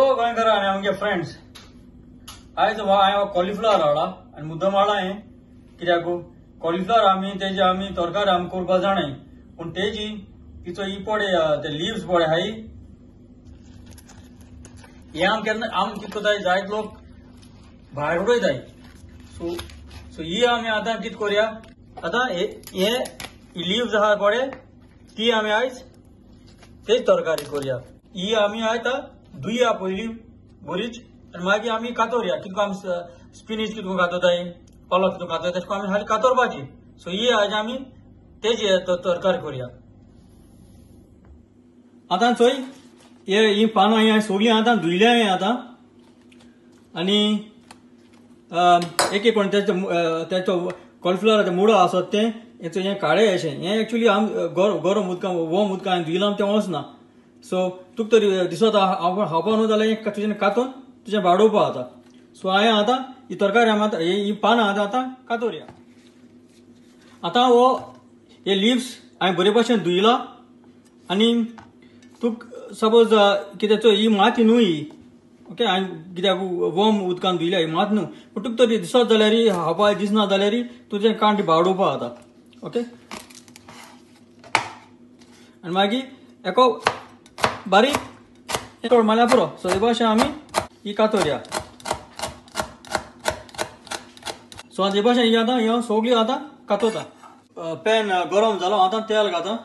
लोग उनके फ्रेंड्स आयज हांव कॉलिफ्लावर हाडा आनी मुद्दम हाडा हे कित्याक कॉलिफ्लावर आमी तेजी आमी तरकारी आमी करपा जाणाय पूण तेजी तिचो ई पडे ते लिव्स पडे हाय हे आम केन्ना आम कितें करताय जायत लोक भायर उडयताय सो सो ही आमी आतां कितें करया आतां हे लिव्स आहा पडे ती आमी आयज तेच तरकारी करया ही आमी आयज धुया पयली बरीच आनी मागीर आमी कातोरया कितको आमी स्पिनीच कितको कातोताय पालक कितको कातोताय तेशको आमी खाली कातोरपाची सो ही आयज आमी तेजी तरकारी करया आतां चोय ही पानां ही हांवें सगळीं आतां धुयल्या हे आतां आनी एक एक कोण तेचो कॉलिफ्लावराचे मुळो आसत ते हेचो हे काळे अशें हे एक्चुली आम गरम उदकां वम उदकां हांवें धुयलां तें वचना सो तुका तरी दिसता हांवपा न्हू जाल्यार तुजें कातून तुझे वाडोवपा आता सो हांवें आतां ही तरकारी आमी पानां आतां कातोरया आतां हो हे लिव्स हांवें बरे भाशेन धुयला आनी तुका सपोज कित्याक ही माती न्हू ही ओके हांवें कित्याक वॉर्म उदकान धुयल्या ही मात न्हू पूण तुका तरी दिसत जाल्यार हांवपा दिसना जाल्यार तुजें कांट बाडोवपा आता ओके आनी मागीर एको बारीक मारल्यार पुरो सो हे भाशेन आमी ही कातोरया सो हे भाशेन ही आतां ह्यो सगळ्यो आतां कातोता पॅन गरम जालो आतां तेल घाता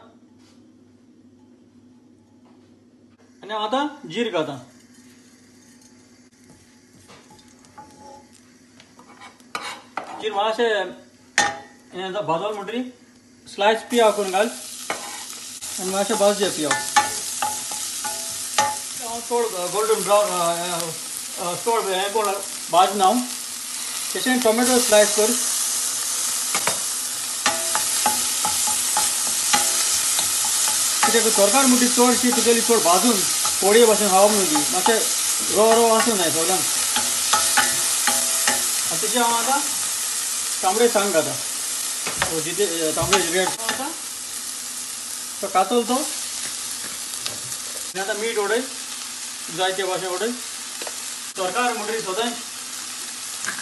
आनी आतां जीर घाता जीर मातशें हें भाजल म्हणटकीर स्लायस पियाव करून घाल आनी मातशें भाजचें पियाव थोड गोल्डन ब्राउन थोड हे कोण भाजना हांव तशें टोमॅटो स्लायस कर कित्याक तरकारी म्हणटी चडशी तुगेली चड भाजून पोळये भाशेन खावप न्हू ती मातशें रव रव आसूं जाय सगळ्यांक आनी तेजी हांव आतां तांबडे सांग घाता जिते तांबडे रेड आतां तो कातोल तो आतां मीठ उडय जायते भाशेन उडय सरकार म्हणटरी सदांच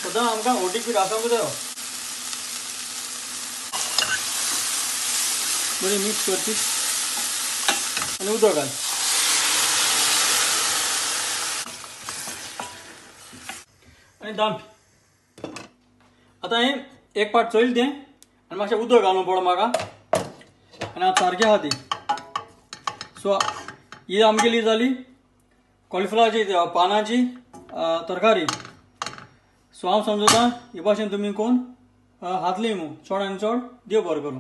सदां आमकां ओटीपी आसूंक जायो बरी मिक्स करची आनी उदक घाल आनी दांप आतां हें एक पाट चोयल तें आनी मातशें उदक घालूंक पडो म्हाका आनी आतां सारकें आहा ती सो ही आमगेली जाली कॉलिफ्लावराची पानांची तरकारी सो हांव समजता हे भाशेन तुमी कोण हातली मू चड आनी चड देव बरो करूं.